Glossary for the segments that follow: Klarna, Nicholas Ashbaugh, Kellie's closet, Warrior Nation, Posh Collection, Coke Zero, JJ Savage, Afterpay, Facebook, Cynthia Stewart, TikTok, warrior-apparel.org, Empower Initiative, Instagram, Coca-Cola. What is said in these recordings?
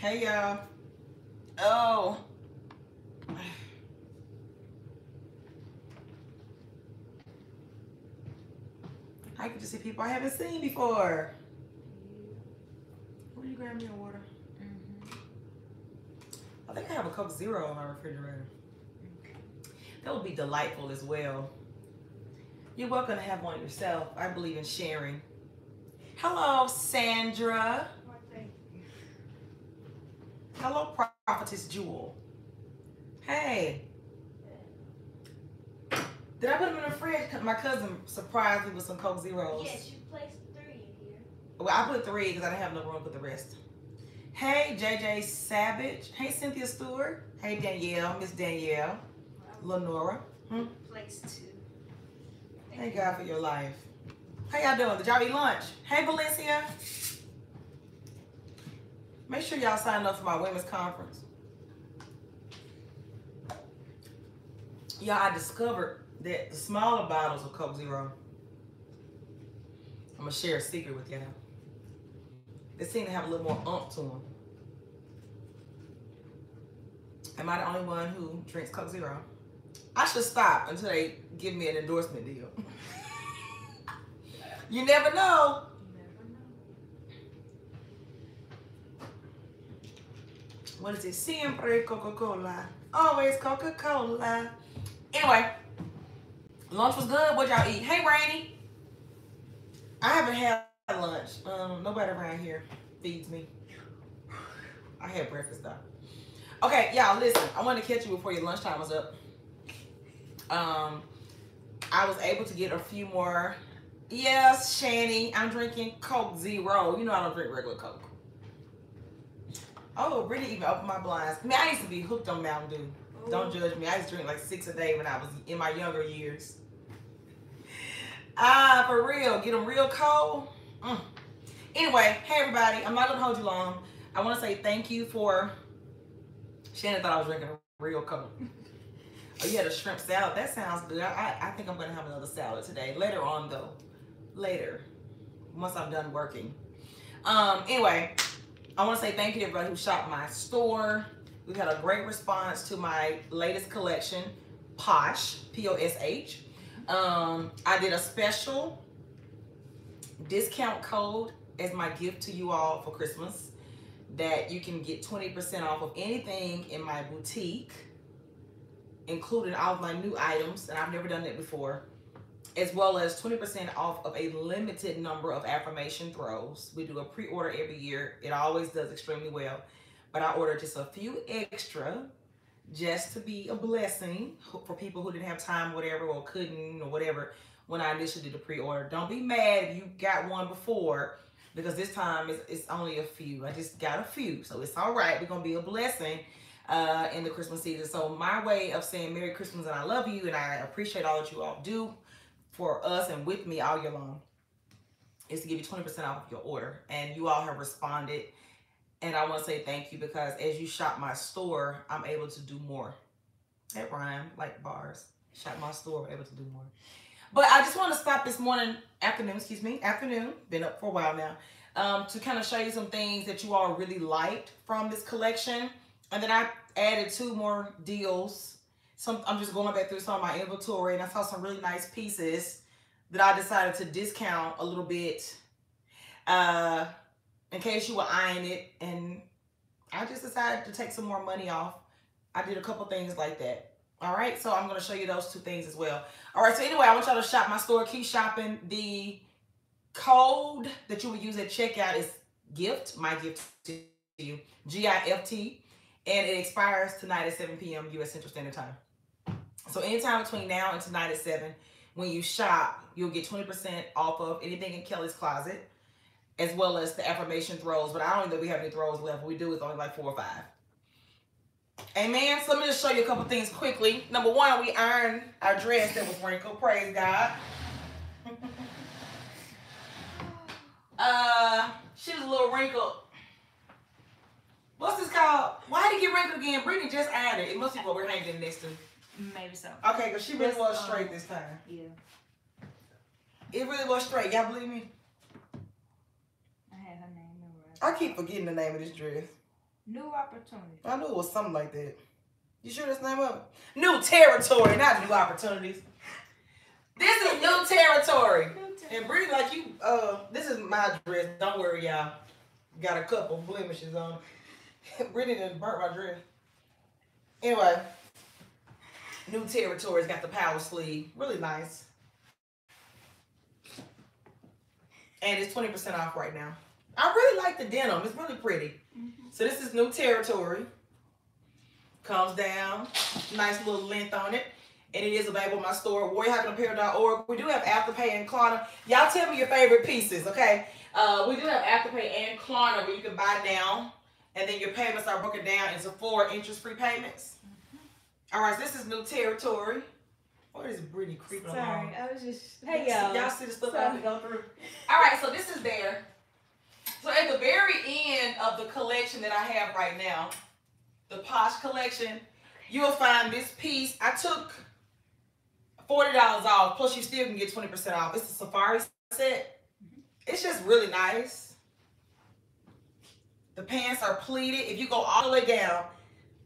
Hey y'all. Oh. I can just see people I haven't seen before. Will you grab me a water? I think I have a Coke Zero on my refrigerator. That would be delightful as well. You're welcome to have one yourself. I believe in sharing. Hello, Sandra. Hello, Prophetess Jewel. Hey. Did I put them in the fridge? My cousin surprised me with some Coke Zeros. Yes, you placed 3 in here. Well, I put 3 because I didn't have no room for the rest. Hey, JJ Savage. Hey, Cynthia Stewart. Hey, Danielle. Miss Danielle. Lenora. Place 2. Thank God for your life. How y'all doing? Did y'all eat lunch? Hey, Valencia. Make sure y'all sign up for my women's conference. Y'all, I discovered that the smaller bottles of Coke Zero, I'm going to share a secret with y'all. They seem to have a little more oomph to them. Am I the only one who drinks Coke Zero? I should stop until they give me an endorsement deal. You never know. What is it? Siempre Coca-Cola. Always Coca-Cola. Anyway, lunch was good. What y'all eat? Hey, Rainy. I haven't had lunch. Nobody around here feeds me. I had breakfast though. Okay, y'all, listen. I wanted to catch you before your lunchtime was up. I was able to get a few more. Yes, Shani, I'm drinking Coke Zero. You know I don't drink regular Coke. Oh, Brittany even opened my blinds. I mean, I used to be hooked on Mountain Dew. Ooh. Don't judge me. I used to drink like 6 a day when I was in my younger years. For real. Get them real cold. Anyway, hey, everybody. I'm not going to hold you long. I want to say thank you for... Shannon thought I was drinking real Coke. Oh, you had a shrimp salad. That sounds good. I think I'm going to have another salad today. Later on, though. Later. Once I'm done working. Anyway... I want to say thank you to everybody who shopped my store. We've had a great response to my latest collection, Posh, P-O-S-H. I did a special discount code as my gift to you all for Christmas that you can get 20% off of anything in my boutique, including all of my new items, and I've never done that before, as well as 20% off of a limited number of affirmation throws. We do a pre-order every year. It always does extremely well. But I ordered just a few extra just to be a blessing for people who didn't have time, whatever, or couldn't, or whatever, when I initially did the pre-order. Don't be mad if you got one before, because this time it's only a few. I just got a few, so it's all right. We're going to be a blessing in the Christmas season. So my way of saying Merry Christmas and I love you and I appreciate all that you all do for us and with me all year long is to give you 20% off of your order. And you all have responded. And I want to say thank you because as you shop my store, I'm able to do more. That rhyme, like bars. Shop my store, able to do more. But I just want to stop this afternoon, been up for a while now, to kind of show you some things that you all really liked from this collection. And then I added 2 more deals. I'm just going back through some of my inventory and I saw some really nice pieces that I decided to discount a little bit in case you were eyeing it. And I just decided to take some more money off. I did a couple things like that. All right. So I'm going to show you those 2 things as well. All right. So anyway, I want y'all to shop my store. Keep shopping. The code that you will use at checkout is GIFT, my gift to you, G-I-F-T. And it expires tonight at 7 p.m. U.S. Central Standard Time. So anytime between now and tonight at 7, when you shop, you'll get 20% off of anything in Kellie's Closet, as well as the affirmation throws. But I don't know if we have any throws left. What we do is only like 4 or 5. Amen. So let me just show you a couple things quickly. Number 1, we ironed our dress that was wrinkled. Praise God. She was a little wrinkled. What's this called? Why did it get wrinkled again? Brittany just ironed it. It must be what we're hanging next to. Maybe so. Okay, because she really was straight this time. Yeah. It really was straight. Y'all believe me? I had her name memorized. I keep forgetting the name of this dress. New opportunities. I knew it was something like that. You sure that's the name of it? New territory, not new opportunities. This is new territory. And Brittany, like you, this is my dress. Don't worry, y'all. Got a couple blemishes on. Brittany done burnt my dress. Anyway, new territory's got the power sleeve. Really nice. And it's 20% off right now. I really like the denim. It's really pretty. Mm-hmm. So this is new territory. Comes down. Nice little length on it. And it is available in my store, warrior-apparel.org. We do have Afterpay and Klarna. Y'all tell me your favorite pieces, okay? We do have Afterpay and Klarna where you can buy down. And then your payments are broken down into 4 interest-free payments. Mm-hmm. All right, so this is new territory. What is Brittany creeping along? Sorry, I was just... Hey, y'all. Y'all see the stuff I can go through? All right, so this is there. So at the very end of the collection that I have right now, the Posh Collection, you'll find this piece. I took $40 off, plus you still can get 20% off. It's a safari set. It's just really nice. The pants are pleated. If you go all the way down,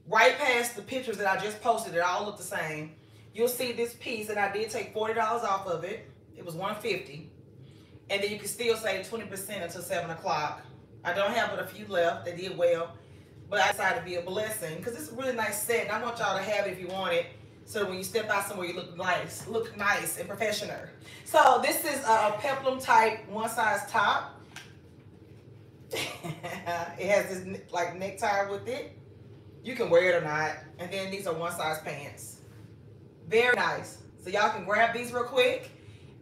right past the pictures that I just posted, it all look the same. You'll see this piece, and I did take $40 off of it. It was $150. And then you can still save 20% until 7 o'clock. I don't have but a few left. They did well. But I decided to be a blessing because it's a really nice set, and I want y'all to have it if you want it. So when you step out somewhere, you look nice and professional. So this is a peplum type one-size top. It has this like necktie with it. You can wear it or not. And then these are one-size pants. Very nice. So y'all can grab these real quick.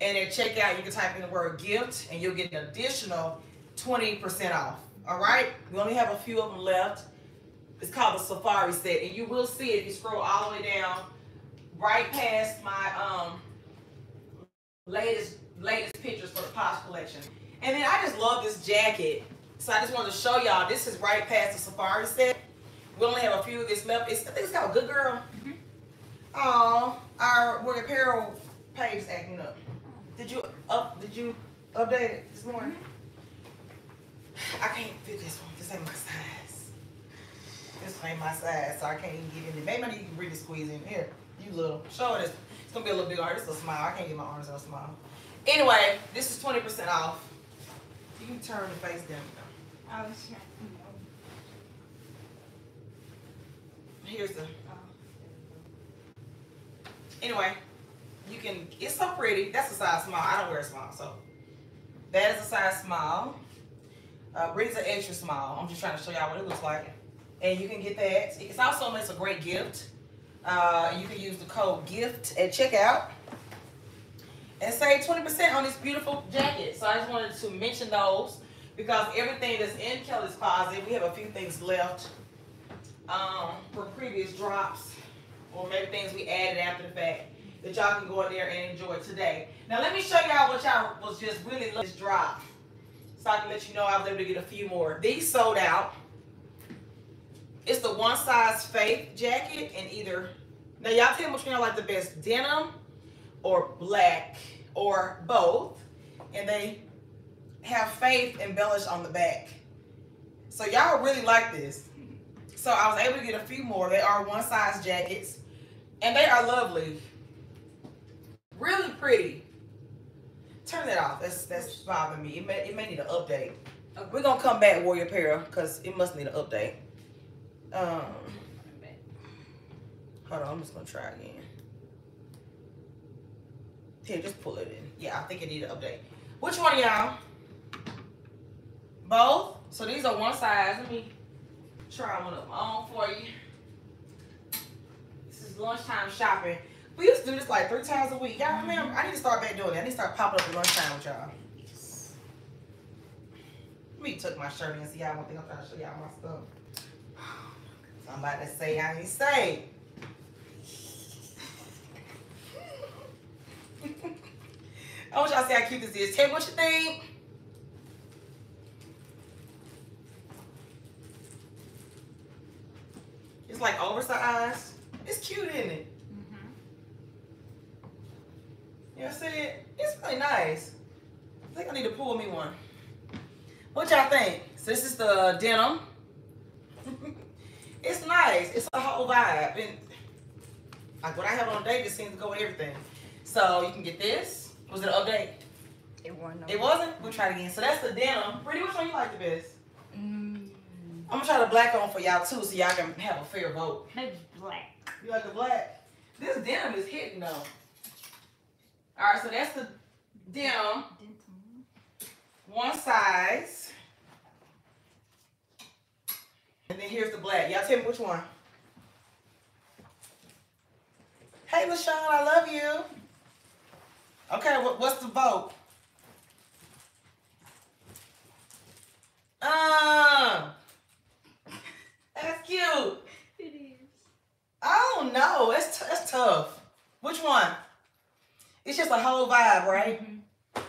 And at checkout, you can type in the word gift, and you'll get an additional 20% off. All right? We only have a few of them left. It's called the Safari Set, and you will see it if you scroll all the way down, right past my latest pictures for the Posh Collection. And then I just love this jacket, so I just wanted to show y'all. This is right past the Safari Set. We only have a few of this left. I think it's called Good Girl. Mm-hmm. Oh, our Warrior Apparel page is acting up. Did you update it this morning? I can't fit this one. This ain't my size. This ain't my size, so I can't even get in it. Maybe I need to really squeeze in here. You little. Show it. It's going to be a little bit hard. It's a smile. I can't get my arms out small. Anyway, this is 20% off. You can turn the face down. Oh, shit. Here's the... Anyway, you can... It's so pretty. That's a size small. I don't wear a small, so... That is a size small. Brittany's an extra small. I'm just trying to show y'all what it looks like. And you can get that. It's also a great gift. You can use the code GIFT at checkout and save 20% on this beautiful jacket. So I just wanted to mention those because everything that's in Kellie's Closet, we have a few things left for previous drops or maybe things we added after the fact that y'all can go in there and enjoy today. Now let me show y'all what y'all was just really loving this drop. So I can let you know I was able to get a few more. These sold out. It's the one size faith jacket and either, now y'all tell me which one y'all like the best, denim or black or both. And they have faith embellished on the back. So y'all really like this. So I was able to get a few more. They are one size jackets and they are lovely. Really pretty. Turn that off. That's bothering me. It may need an update. We're gonna come back, Warrior Apparel, because it must need an update. Hold on, I'm just gonna try again. Here, just pull it in. Yeah, I think it needs an update. Which one, y'all? Both? So these are one size. Let me try one of them on for you. This is lunchtime shopping. We used to do this like 3 times a week. Y'all remember? I need to start back doing that. I need to start popping up at lunchtime with y'all. Yes. Let me tuck my shirt in and see y'all. One thing I'm trying to show y'all my stuff. I'm about to say I ain't say. I want y'all to see how cute this is. Tell me what you think. It's like oversized. It's cute, isn't it? You see it? It's really nice. I think I need to pull me one. What y'all think? So this is the denim. It's nice. It's a whole vibe. And like what I have on today just seems to go with everything. So you can get this. Was it an update? It wasn't. It wasn't? We'll try it again. So that's the denim. Brittany, which one you like the best? I'm gonna try the black on for y'all too, so y'all can have a fair vote. Maybe black. You like the black? This denim is hitting though. All right, so that's the denim. One size. And then here's the black. Y'all tell me which one. Hey, LaShawn, I love you. Okay, what's the vote? That's cute. It is. Oh no, that's tough. Which one? It's just a whole vibe, right? Mm-hmm.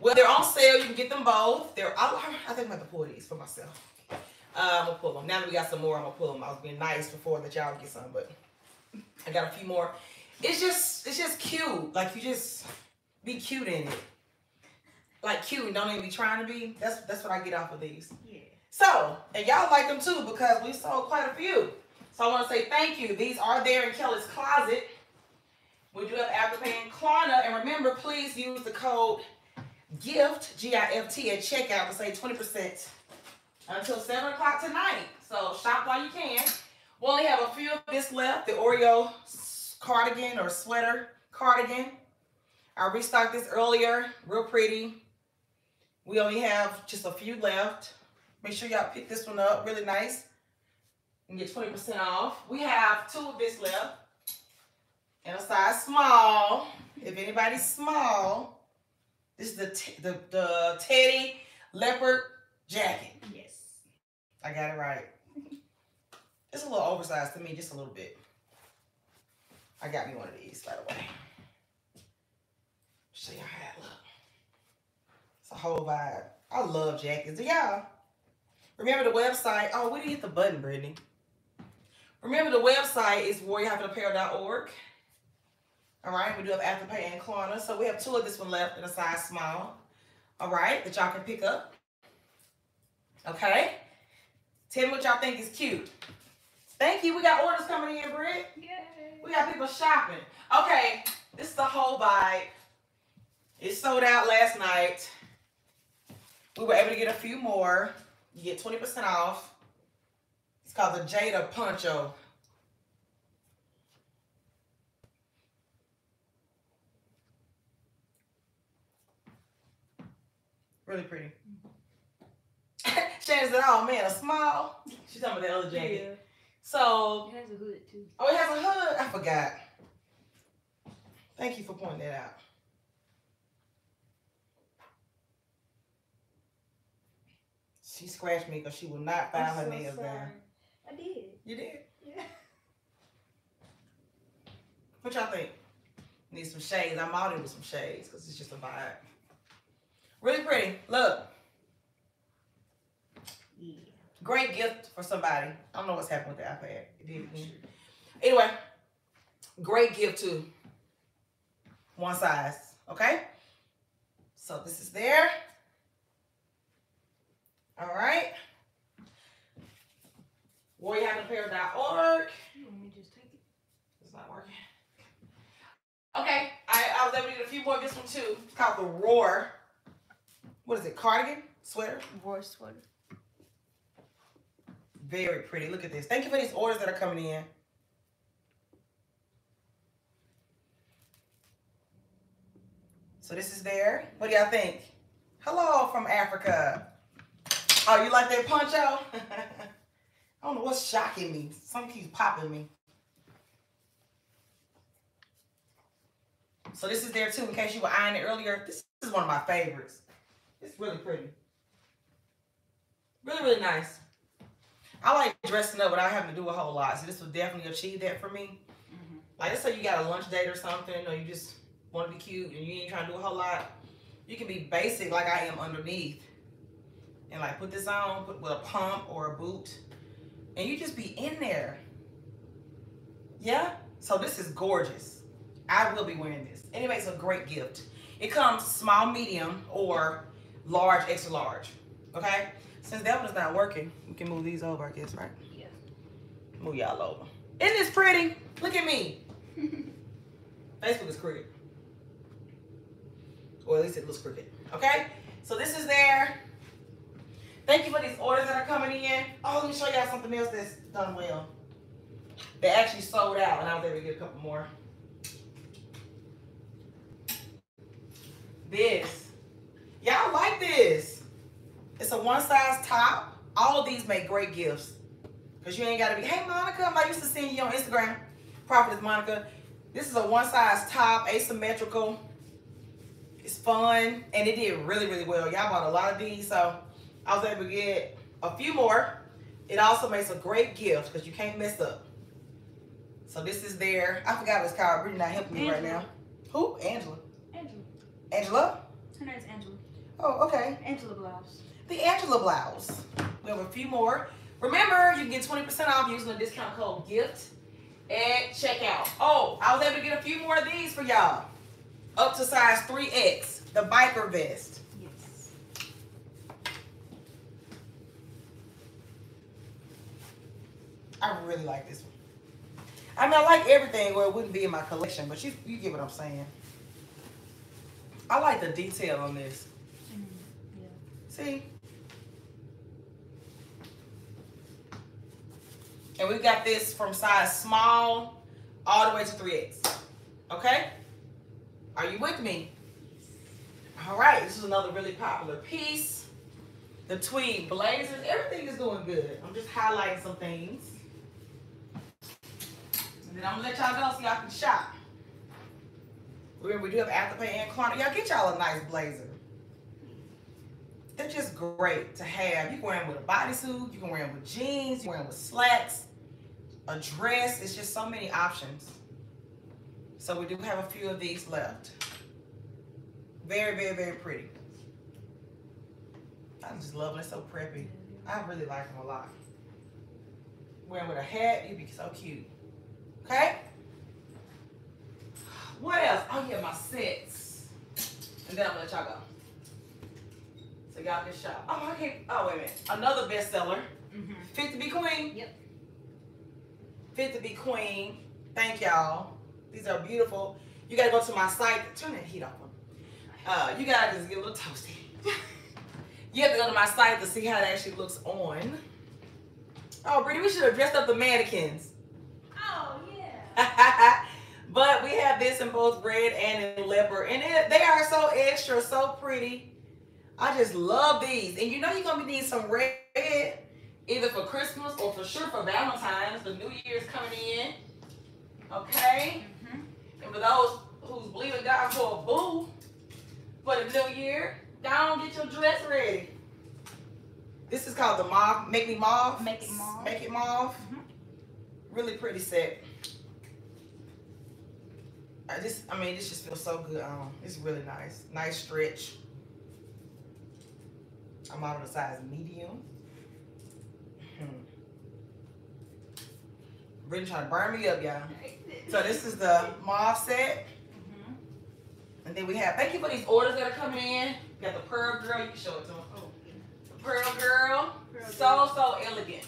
Well, they're on sale. You can get them both. They're all. I think I'm gonna pull these for myself. I'm gonna pull them. Now that we got some more, I'm gonna pull them. I was being nice before that y'all get some, but I got a few more. It's just cute. Like you just be cute in it. Like cute and don't even be trying to be. That's what I get off of these. Yeah. So, and y'all like them too because we sold quite a few. So I want to say thank you. These are there in Kellie's Closet. We do have Afterpay and Klarna. And remember, please use the code GIFT, G-I-F-T, at checkout to save 20% until 7 o'clock tonight. So shop while you can. We only have a few of this left. The Oreo cardigan or sweater cardigan. I restocked this earlier. Real pretty. We only have just a few left. Make sure y'all pick this one up. Really nice. And get 20% off. We have two of this left. And a size small. If anybody's small, this is the Teddy Leopard jacket. Yes. I got it right. It's a little oversized to me, just a little bit. I got me one of these, by the way. Show y'all how that look. It's a whole vibe. I love jackets. Do y'all? Remember the website. Oh, we didn't hit the button, Brittany. Remember the website is warrior-apparel.org. All right, we do have Afterpay and Klarna. So we have two of this one left in a size small. All right, that y'all can pick up. Okay. Tell me what y'all think is cute. Thank you. We got orders coming in, Britt. Yay. We got people shopping. Okay, this is the whole vibe. It sold out last night. We were able to get a few more. You get 20% off. It's called the Jada Poncho. Really pretty. Shannon said, oh man, a small. She's talking about the other jacket. Yeah. So. It has a hood too. Oh, it has a hood? I forgot. Thank you for pointing that out. She scratched me because she will not file her nails down. I did. You did? Yeah. What y'all think? Need some shades. I'm out here with some shades because it's just a vibe. Really pretty. Look. Yeah. Great gift for somebody. I don't know what's happened with the iPad. It didn't. Sure. Anyway, great gift too. One size. Okay? So this is there. All right. warrior-apparel.org. Let me just take it. It's not working. Okay. I was able to get a few more of this one too. It's called the Roar. What is it? Cardigan? Sweater? Roar sweater. Very pretty. Look at this. Thank you for these orders that are coming in. So this is there. What do y'all think? Hello from Africa. Oh, you like that poncho? I don't know what's shocking me. Something keeps popping me. So this is there too, in case you were eyeing it earlier. This is one of my favorites. It's really pretty. Really, really nice. I like dressing up without having to do a whole lot. So this will definitely achieve that for me. Mm-hmm. Like let's say you got a lunch date or something, or you just want to be cute and you ain't trying to do a whole lot. You can be basic like I am underneath. And like put this on with a pump or a boot. And you just be in there. Yeah? So this is gorgeous. I will be wearing this. Anyway, it's a great gift. It comes small, medium, or large, extra large. Okay? Since that one's not working, we can move these over, I guess, right? Yeah. Move y'all over. Isn't this pretty? Look at me. Facebook is crooked. Or at least it looks crooked. Okay? So this is there. Thank you for these orders that are coming in. Oh, let me show y'all something else that's done well. They actually sold out, and I was able to get a couple more. This. Y'all like this. It's a one-size top. All of these make great gifts. Because you ain't got to be, hey, Monica, I used to see you on Instagram. Prophetess Monica. This is a one-size top, asymmetrical. It's fun, and it did really, really well. Y'all bought a lot of these, so I was able to get a few more. It also makes a great gift because you can't mess up. So this is there. I forgot what it's called. Brittany not helping me right now. Who? Angela. Angela. Angela? Her name's Angela. Oh, okay. Angela blouse. The Angela blouse. We have a few more. Remember, you can get 20% off using the discount code GIFT at checkout. Oh, I was able to get a few more of these for y'all. Up to size 3X. The biker vest. Yes. I really like this one. I mean, I like everything where it wouldn't be in my collection, but you get what I'm saying. I like the detail on this. Mm-hmm. Yeah. See? And we've got this from size small all the way to 3X. Okay? Are you with me? All right. This is another really popular piece. The tweed blazers. Everything is doing good. I'm just highlighting some things. And I'm gonna let y'all go so y'all can shop. Remember, we do have Afterpay and Klarna. Y'all get y'all a nice blazer. They're just great to have. You can wear them with a bodysuit, you can wear them with jeans, you can wear them with slacks, a dress. It's just so many options. So we do have a few of these left. Very, very, very pretty. I just love them. They're so preppy. I really like them a lot. Wear them with a hat, you'd be so cute. Okay? What else? Oh yeah, my sets. And then I'm gonna let y'all go. So y'all can shop. Oh, I can't. Oh, wait a minute. Another bestseller. Mm-hmm. Fit to be Queen. Yep. Fit to be Queen. Thank y'all. These are beautiful. You gotta go to my site. Turn that heat off. You gotta just get a little toasty. You have to go to my site to see how it actually looks on. Oh, Brittany, we should have dressed up the mannequins. Oh, yeah. But we have this in both red and in leopard. And they are so extra, so pretty. I just love these. And you know you're going to be needing some red, either for Christmas or for sure for Valentine's. The New Year's coming in. Okay? Mm-hmm. And for those who's believing God for a boo for the New Year, don't get your dress ready. This is called the Mauve. Make Me Mauve. Make It Mauve. Make It Mauve. Mm-hmm. Really pretty set. I mean, this just feels so good on. It's really nice. Nice stretch. I'm out of the size medium. Brittany trying to burn me up, y'all. So this is the mauve set. Mm-hmm. And then we have, thank you for these orders that are coming in. We got the Pearl Girl. You can show it to them. Oh, yeah. The Pearl Girl. So elegant.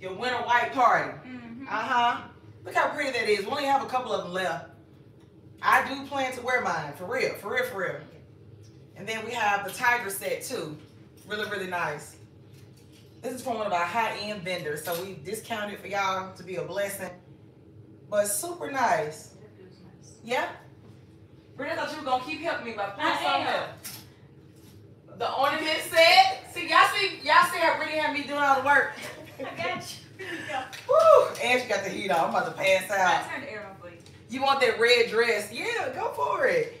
Your winter white party. Mm-hmm. Uh-huh. Look how pretty that is. We only have a couple of them left. I do plan to wear mine, for real, for real, for real. And then we have the tiger set too. Really, really nice. This is from one of our high-end vendors, so we discounted for y'all to be a blessing. But super nice. That feels nice. Yeah. Brittany, I thought you were gonna keep helping me by putting something up. The ornament set. See, y'all see how Brittany had me doing all the work. I got you. Woo! And she got the heat on. I'm about to pass out. I turned the air on, please. You want that red dress? Yeah, go for it.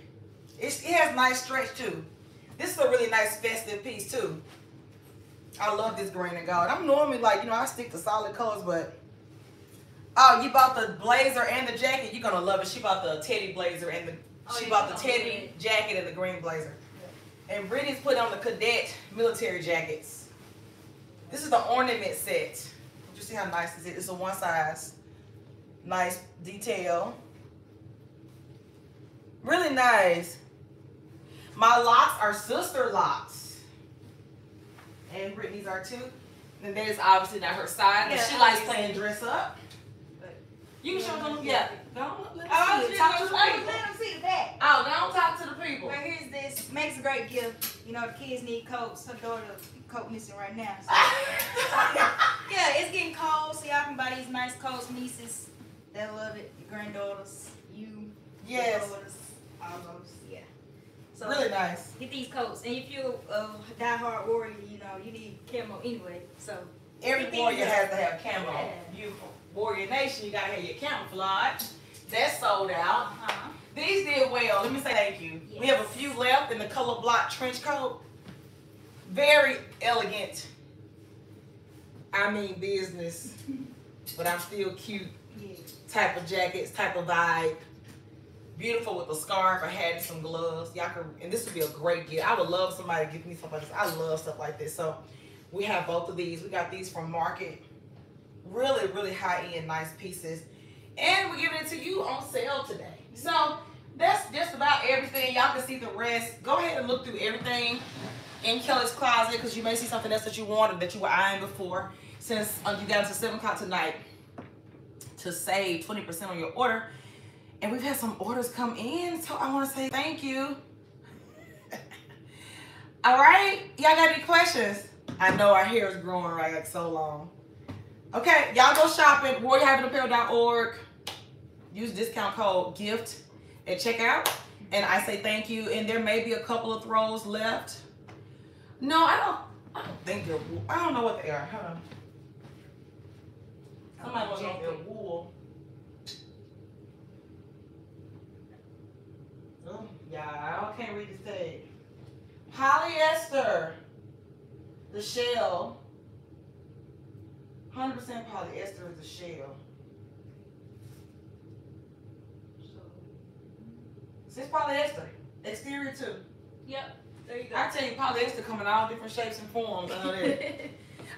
It has nice stretch too. This is a really nice festive piece too. I love this green and gold. I'm normally like, you know, I stick to solid colors, but oh, you bought the blazer and the jacket. You're gonna love it. She bought the teddy blazer and the jacket and the green blazer. Yeah. And Brittany's put on the cadet military jackets. This is the ornament set. You see how nice is it? It's a one size. Nice detail. Really nice. My locks are sister locks. And Brittany's are too. Then there's obviously not her size. Yeah, she likes playing dress up. You can show them. Yeah. Don't talk to the people. Well, here's this. Makes a great gift. You know, the kids need coats. Her daughter coat missing right now. So. Yeah, it's getting cold, so y'all can buy these nice coats. Nieces, they love it. Your granddaughters, you. Yes. Daughters, all those. Yeah. So really nice. Get these coats. And if you're a diehard warrior, you know, you need camo anyway. So every warrior has to have camo. Yeah. Beautiful. Warrior Nation, you gotta have your camouflage. That's sold out. Uh-huh. These did well. Let me say thank you. Yes. We have a few left in the color block trench coat. Very elegant. I mean business, but I'm still cute. Yeah. Type of jackets, type of vibe. Beautiful with a scarf. I had some gloves. Y'all can, and this would be a great gift. I would love somebody to give me something like this. I love stuff like this. So we have both of these. We got these from Market. Really, really high-end, nice pieces. And we're giving it to you on sale today. So that's just about everything. Y'all can see the rest. Go ahead and look through everything in Kellie's closet because you may see something else that you wanted that you were eyeing before. Since you got until 7 o'clock tonight to save 20% on your order. And we've had some orders come in, so I want to say thank you. All right, y'all got any questions? I know our hair is growing right like so long. Okay, y'all go shopping, warrior-apparel.org. Use discount code GIFT at checkout. And I say thank you. And there may be a couple of throws left. No, I don't think they're wool. I don't know what they are. Hold on. Somebody was on their wool. Oh, yeah, I can't read this tag. Polyester. The shell. 100% polyester is the shell. So it's polyester. Exterior too. Yep. There you go. I tell you, polyester come in all different shapes and forms. Okay.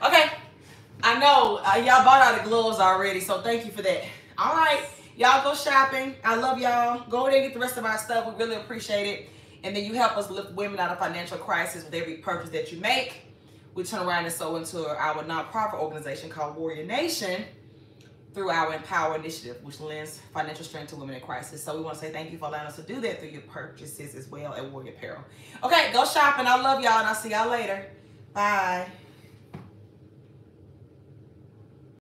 I know y'all bought out the gloves already, so thank you for that. All right. Y'all go shopping. I love y'all. Go over there and get the rest of our stuff. We really appreciate it. And then you help us lift women out of financial crisis with every purchase that you make. We turn around and sow into our nonprofit organization called Warrior Nation through our Empower Initiative, which lends financial strength to women in crisis. So we want to say thank you for allowing us to do that through your purchases as well at Warrior Apparel. Okay, go shopping. I love y'all, and I'll see y'all later. Bye.